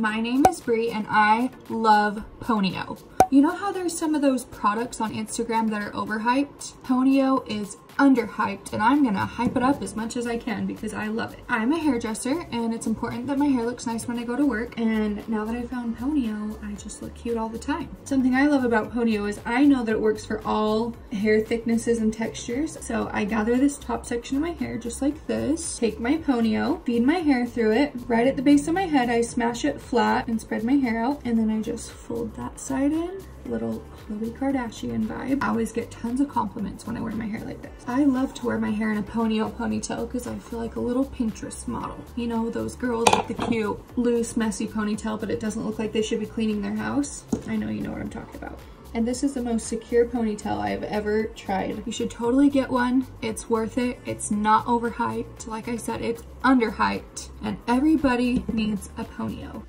My name is Bree and I love Pony-O. You know how there's some of those products on Instagram that are overhyped? Pony-O is underhyped and I'm gonna hype it up as much as I can because I love it. I'm a hairdresser and it's important that my hair looks nice when I go to work, and now that I found Pony-O, I just look cute all the time. Something I love about Pony-O is I know that it works for all hair thicknesses and textures. So I gather this top section of my hair just like this, take my Pony-O, feed my hair through it, right at the base of my head I smash it flat and spread my hair out, and then I just fold that side in. Little Khloe Kardashian vibe. I always get tons of compliments when I wear my hair like this. I love to wear my hair in a Pony-O ponytail because I feel like a little Pinterest model. You know, those girls with the cute, loose, messy ponytail, but it doesn't look like they should be cleaning their house. I know you know what I'm talking about. And this is the most secure ponytail I've ever tried. You should totally get one. It's worth it. It's not overhyped. Like I said, it's underhyped. And everybody needs a Pony-O.